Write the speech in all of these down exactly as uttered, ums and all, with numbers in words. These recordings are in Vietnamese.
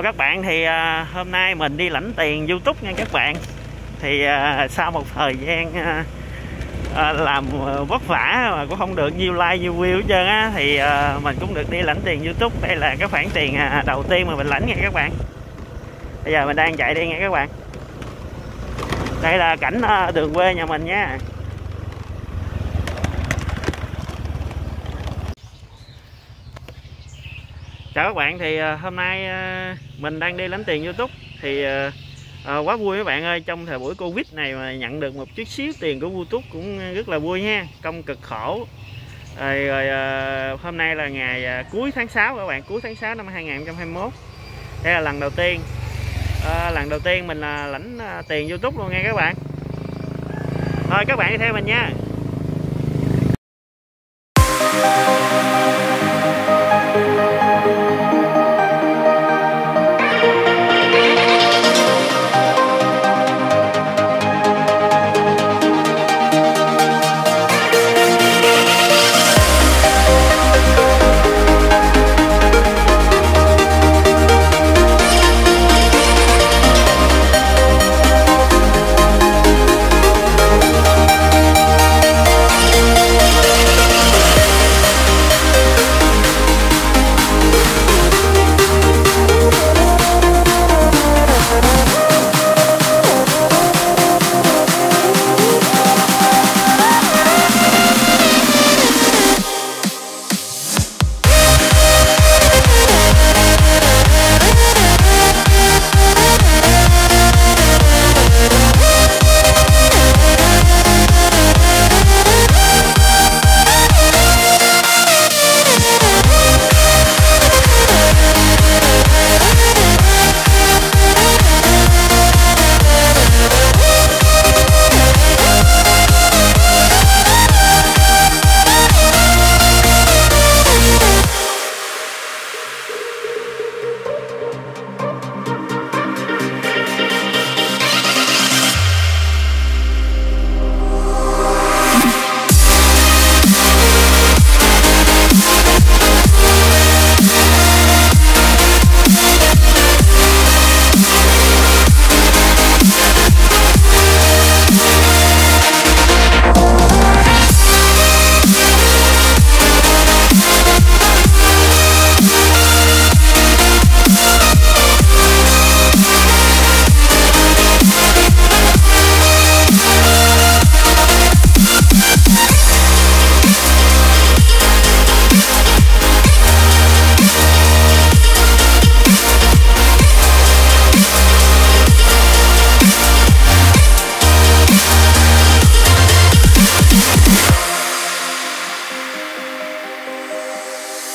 Chào các bạn, thì à, hôm nay mình đi lãnh tiền YouTube nha các bạn. Thì à, sau một thời gian à, à, làm vất vả mà cũng không được nhiều like nhiều view hết trơn á, thì à, mình cũng được đi lãnh tiền YouTube. Đây là cái khoản tiền à, đầu tiên mà mình lãnh nha các bạn. Bây giờ mình đang chạy đi nha các bạn. Đây là cảnh à, đường quê nhà mình nha. Chào các bạn, thì hôm nay mình đang đi lãnh tiền YouTube. Thì quá vui các bạn ơi, trong thời buổi Covid này mà nhận được một chút xíu tiền của YouTube cũng rất là vui ha. Công cực khổ. Rồi, rồi hôm nay là ngày cuối tháng sáu các bạn, cuối tháng sáu năm hai nghìn không trăm hai mươi mốt. Đây là lần đầu tiên lần đầu tiên mình là lãnh tiền YouTube luôn nha các bạn. Thôi các bạn đi theo mình nha.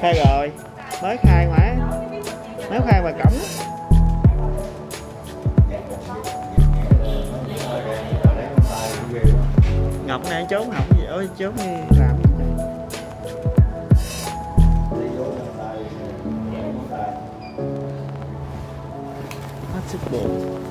Khai rồi, mới khai mà, mới khai ngoài cổng. Ngọc đang trốn học gì, ơi trốn đi làm gì vậy? Hết sức buồn.